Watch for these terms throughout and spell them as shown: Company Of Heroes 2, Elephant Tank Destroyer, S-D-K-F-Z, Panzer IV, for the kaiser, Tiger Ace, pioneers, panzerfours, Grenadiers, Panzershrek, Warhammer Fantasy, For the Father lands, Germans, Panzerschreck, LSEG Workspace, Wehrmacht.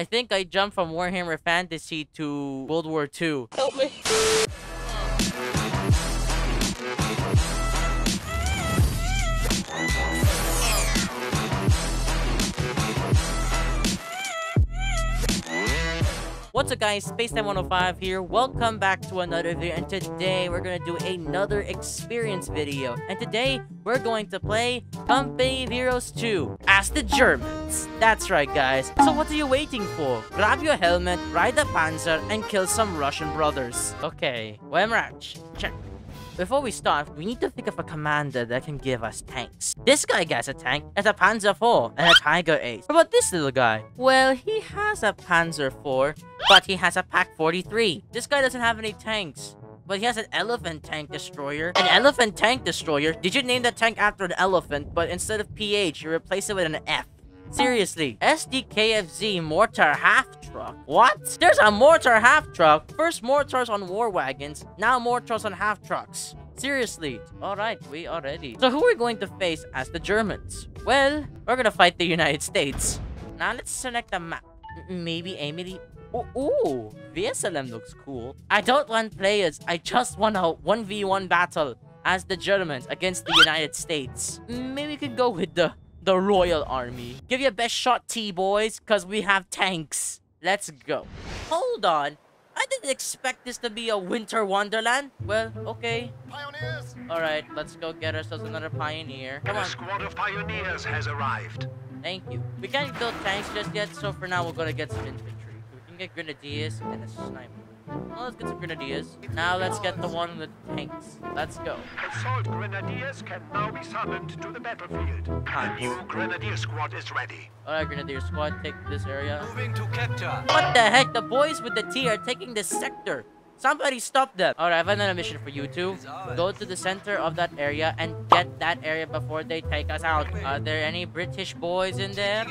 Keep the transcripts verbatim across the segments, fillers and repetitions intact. I think I jumped from Warhammer Fantasy to World War two. Help me. What's up guys, Space Time one oh five here. Welcome back to another video, and today we're gonna do another experience video. And today we're going to play Company of Heroes two as the Germans. That's right guys. So what are you waiting for? Grab your helmet, ride the Panzer, and kill some Russian brothers. Okay, Wehrmacht, check. Before we start, we need to think of a commander that can give us tanks. This guy gets a tank and a Panzer four and a Tiger Ace. What about this little guy? Well, he has a Panzer four, but he has a Pak forty-three. This guy doesn't have any tanks, but he has an Elephant Tank Destroyer. An Elephant Tank Destroyer? Did you name that tank after an elephant, but instead of P H, you replace it with an F? Seriously. S D K F Z mortar half truck. What? There's a mortar half truck. First mortars on war wagons, now mortars on half trucks. Seriously. Alright, we are ready. So who are we going to face as the Germans? Well, we're gonna fight the United States. Now let's select a map. Maybe Emily. Ooh, ooh, V S L M looks cool. I don't want players. I just want a one v one battle as the Germans against the United States. Maybe we could go with the The Royal Army. Give your best shot, T-boys, because we have tanks. Let's go. Hold on. I didn't expect this to be a winter wonderland. Well, okay. Pioneers! Alright, let's go get ourselves another pioneer. Come on. A squad of pioneers has arrived. Thank you. We can't build tanks just yet, so for now, we're going to get some infantry. We can get Grenadiers and a sniper. Well, let's get some Grenadiers. Now let's get the one with tanks. Let's go. Assault Grenadiers can now be summoned to the battlefield. A new Grenadier squad is ready. Alright, Grenadier squad, take this area. Moving to capture. What the heck? The boys with the T are taking this sector. Somebody stop them. Alright, I have another mission for you two. Go to the center of that area and get that area before they take us out. Are there any British boys in there?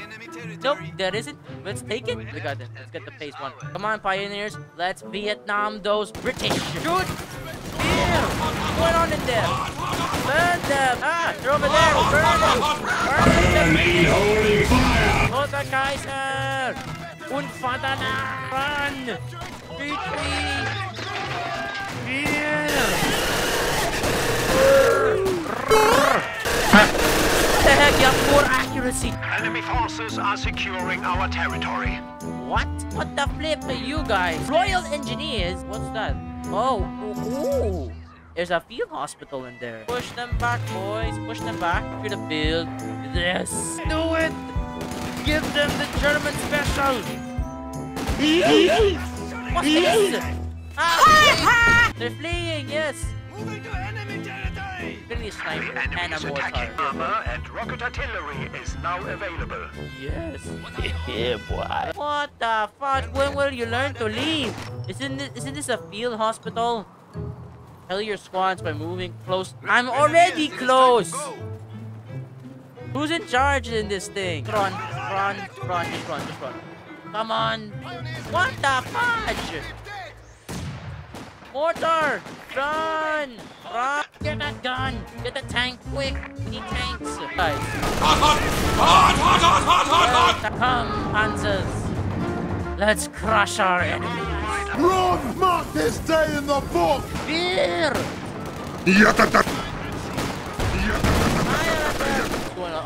Nope, there isn't. Let's take it. We got it. Let's get the phase one. Come on, pioneers. Let's Vietnam those British. Shoot! Here! What's going on in there? Burn them! Ah, they're over there! Burn them! Burn them! Holy fire! Hold the Kaiser! Unfadana! Run! Retreat! What the heck? You have poor accuracy. Enemy forces are securing our territory. What? What the flip are you guys? Royal Engineers? What's that? Oh, ooh. There's a field hospital in there. Push them back, boys. Push them back. We're gonna build this. Do it! Give them the German special! What's this? Ah, they're fleeing, yes! Moving to enemy territory! Really sniper the and a mortar. Armor and rocket artillery is now available. Yes. Yeah, boy. What the fuck? When will you learn to leave? Isn't this, isn't this a field hospital? Tell your squads by moving close. I'm already close! Who's in charge in this thing? Run, run, run, just run, just run. Come on. What the fudge? Mortar! Run! Run! Get that gun! Get the tank quick! We need tanks! Guys. Hot, hot! Hot, hot, hot, hot, hot, hot! Come, Panzers! Let's crush our enemies! Run! Mark this day in the book! Fear!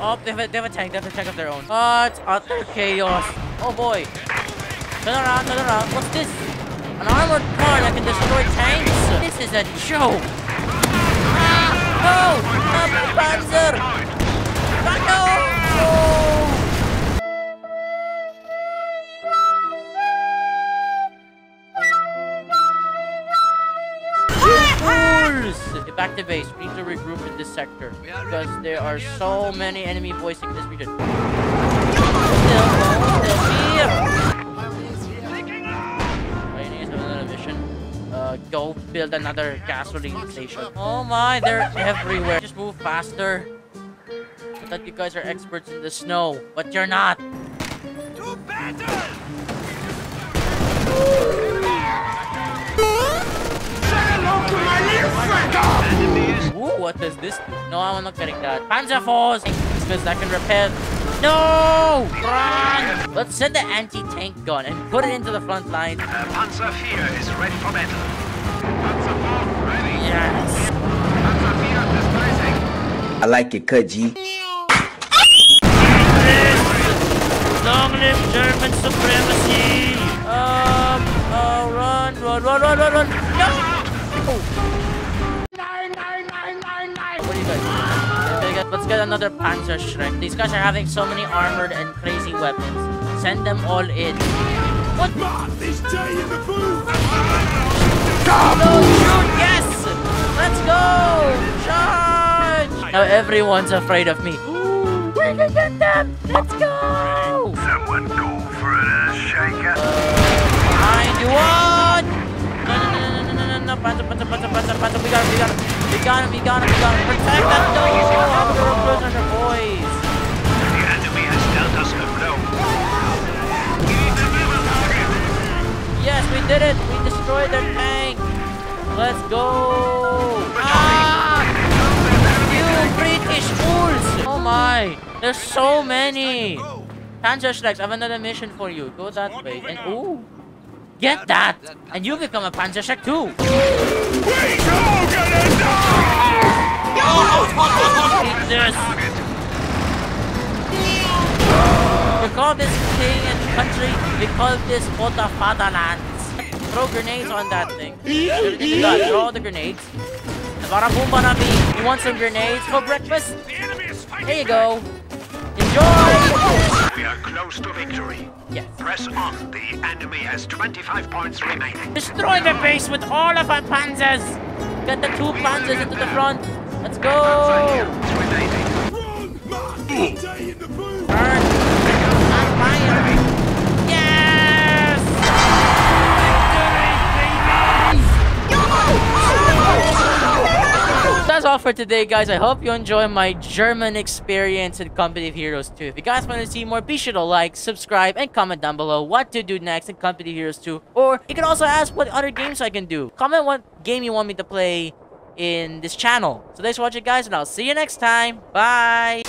Oh, they have, a, they have a tank. They have a tank of their own. Oh, it's utter chaos. Oh boy! Turn around, turn around. What's this? An armored car that can destroy tanks? This is a joke! Ah, no! Not the Panzer! But no! You fools! Get back to base. We need to regroup in this sector because there are so many enemy voicing in this region. Still, still here! Uh, go build another gasoline station. Oh my, they're everywhere. Just move faster. I thought you guys are experts in the snow, but you're not. To battle! Say hello to my little friend! Ooh, what is this? No, I'm not getting that. Panzer fours! Because I can repair No! Run! Let's send the anti-tank gun and put it into the front line. The Panzer four is ready for battle. Panzer four ready. Yes. Panzer four dispersing. I like it, Kudji. Long live German supremacy! Um, uh, run, run, run, run, run, run! No! Oh. Nine, nine, nine, nine, nine. What do you guys? Let's get another Panzershrek. These guys are having so many armored and crazy weapons. Send them all in. What? Mark this day in the booth! No, shoot, yes! Let's go! Charge! Now everyone's afraid of me. We can get them! Let's go! Someone go for a shaker. Behind you on! No, no, no, no, no, no, no, Panzer, Panzer, Panzer, Panzer, Panzer, we got him, we got him, we got him, we got him, we got him, protect us, no! After we're close on our boys! The enemy has dealt us a blow. Yes, we did it! We destroyed their tank! Let's go! Ah! You British fools! Oh my! There's so many! Panzerschrecks, I have another mission for you. Go that way. And ooh! Get that! And you become a Panzerschreck too! We go gonna die! Oh, this! We call this thing and country, we call this Bota Fatherland. Throw grenades on that thing. Throw the grenades. You want some grenades for breakfast? Here you go. Enjoy! We are close to victory. Yes. Press on. The enemy has twenty-five points remaining. Destroy the base with all of our panzers. Get the two panzers into the front. Let's go! Burn! On fire! Yes! Victory, baby! That's all for today, guys. I hope you enjoy my German experience in Company of Heroes two. If you guys want to see more, be sure to like, subscribe, and comment down below what to do next in Company of Heroes two. Or you can also ask what other games I can do. Comment what game you want me to play in this channel. So thanks for watching, guys, and I'll see you next time. Bye!